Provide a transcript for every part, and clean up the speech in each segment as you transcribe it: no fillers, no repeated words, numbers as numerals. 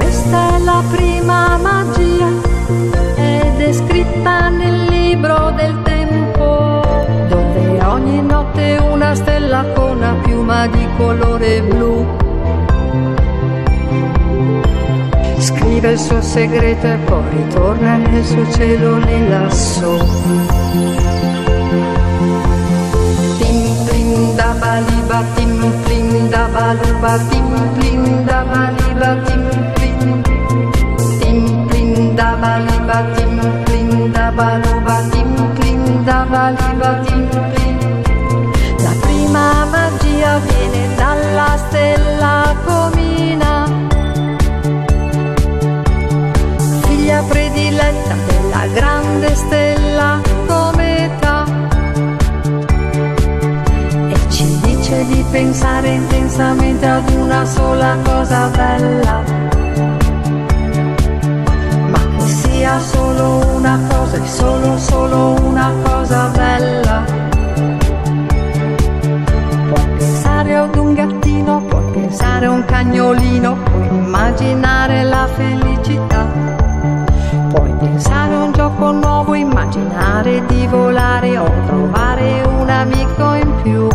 Questa è la prima magia, è descritta nel libro del tempo, dove ogni notte una stella con una piuma di colore blu scrive il suo segreto e poi ritorna nel suo cielo lì lassù. Tim plim da baliba, tim plim da baluba, tim plim da baliba, tim plim da baliba, tim plim da baluba, tim plim da baliba, tim plim. La prima magia viene dalla stella Comina, prediletta della grande stella cometa, e ci dice di pensare intensamente ad una sola cosa bella, ma che sia solo una cosa e solo una cosa bella. Puoi pensare ad un gattino, puoi pensare a un cagnolino, puoi immaginare la felicità, puoi pensare a un gioco nuovo, immaginare di volare o trovare un amico in più.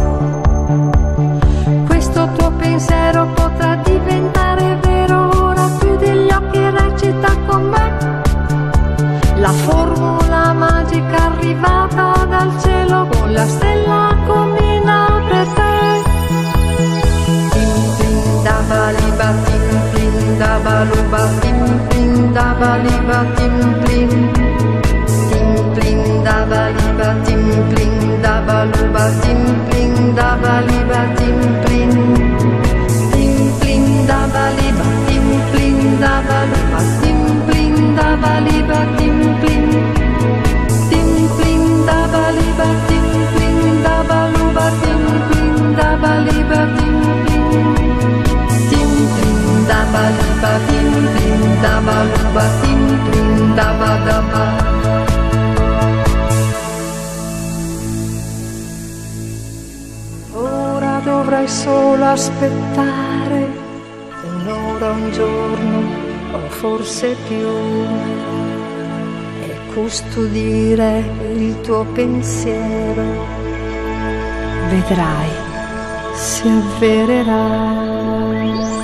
Questo tuo pensiero potrà diventare vero, ora chiudi gli occhi e recita con me la formula magica arrivata dal cielo con la stella Comina per te. Tim plim da baliba, tim plim da baluba, tim plim da baliba, tim plim da baluba. Ora dovrai solo aspettare un'ora, un giorno o forse più, e custodire il tuo pensiero. Vedrai, si avvererà.